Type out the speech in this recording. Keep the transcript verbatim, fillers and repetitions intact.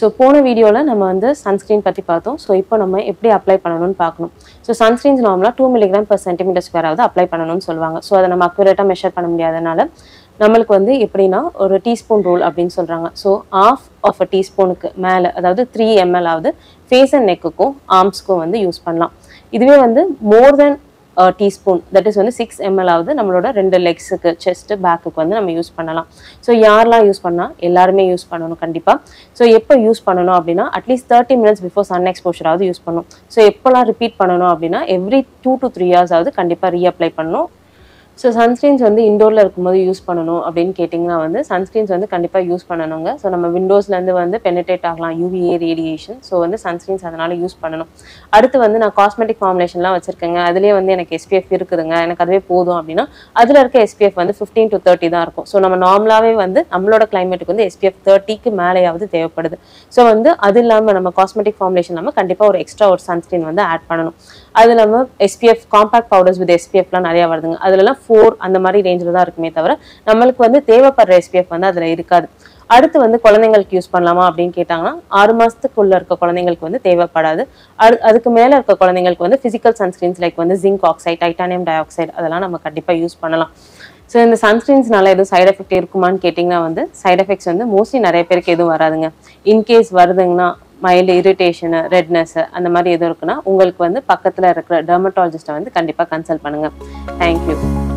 So, போன வீடியோல நம்ம வந்து sunscreen பத்தி பார்த்தோம். So, இப்போ நம்ம எப்படி அப்ளை பண்ணணும்னு பார்க்கணும். So, sunscreens நார்மலா two milligrams per centimeter square ஆவது அப்ளை பண்ணணும்னு சொல்வாங்க. So, அத நம்ம அக்யூரேட்டா மெஷர் பண்ண முடியாதனால நமக்கு வந்து எப்படினா ஒரு டீஸ்பூன் ரூல் அப்படினு சொல்றாங்க. So, half of a teaspoonக்கு மேல அதாவது three milliliters ஆவது face and neckக்கு armsக்கு வந்து யூஸ் பண்ணலாம். இதுவே வந்து more than Uh, teaspoon that is six milliliters avudhu nammaloda rendu legs ku chest back ku vandu nama use pannalam. So yarla use panna ellarume use pannanum kandipa. So eppa use pannanum appadina at least thirty minutes before sun exposure avudhu use pannum. So eppala repeat pannanum appadina every two to three hours avudhu kandipa reapply pannanum. So sunscreens vandu indoor la irukkumbodhu use pannanum appdin kettingna vandu sunscreens vandu kandipa use pannanunga. So nama windows la irundhu vandu penetrate aagalam U V A radiation. So vandu sunscreens adanal use pannanum. Aduthu vandu na cosmetic formulation la vechirkenga adile vandu enak S P F irukudunga enak adave podum appdina adula irukka S P F vandu fifteen to thirty da irukum. So nama normalave vandu nammaloda climate ku vandu S P F thirty ku mele avudhu thevapadudhu. So vandu adillama nama cosmetic formulation la kandipa or extra or sunscreen vandu add pannanum. Adula S P F compact powders with S P F la nariya varudunga adula four அந்த மாதிரி ரேஞ்சில தான் இருக்குமே தவிர நமக்கு வந்து தேவைப்படுற S P F வந்து அதுல இருக்காது. அடுத்து வந்து குழந்தைகளுக்கு யூஸ் பண்ணலாமா அப்படிን கேட்டாங்கன்னா ஆறு மாசத்துக்குள்ள இருக்க குழந்தைகளுக்கு வந்து தேவைப்படாது. அதுக்கு மேல இருக்க குழந்தைகளுக்கு வந்து physical sunscreens like வந்து zinc oxide, titanium dioxide அதெல்லாம் நம்ம கண்டிப்பா யூஸ் பண்ணலாம். சோ இந்த சன்ஸ்கிரீன்ஸ்னால ஏதோ சைடு எஃபெக்ட் இருக்குமான்னு கேட்டிங்கனா வந்து சைடு எஃபெக்ட்ஸ் வந்து மோஸ்ட்லி நிறைய பேருக்கு எதுவும் வராதுங்க. இன் கேஸ் வருதுங்கனா mild irritation, redness அந்த மாதிரி எதுவும் இருக்குனா உங்களுக்கு வந்து பக்கத்துல இருக்கிற dermatologist-ஐ வந்து கண்டிப்பா கன்சல்ட் பண்ணுங்க. Thank you.